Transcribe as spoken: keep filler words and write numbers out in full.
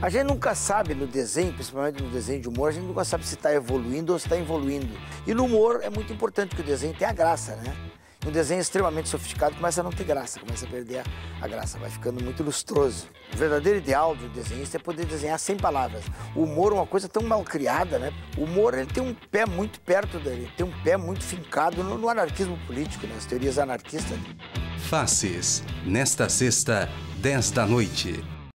A gente nunca sabe no desenho, principalmente no desenho de humor, a gente nunca sabe se está evoluindo ou se está evoluindo. E no humor é muito importante, porque o desenho tem a graça, né? Um desenho extremamente sofisticado começa a não ter graça, começa a perder a, a graça, vai ficando muito lustroso. O verdadeiro ideal do desenhista é poder desenhar sem palavras. O humor é uma coisa tão mal criada, né? O humor, ele tem um pé muito perto dele, tem um pé muito fincado no, no anarquismo político, nas teorias anarquistas. Faces, nesta sexta, dez da noite.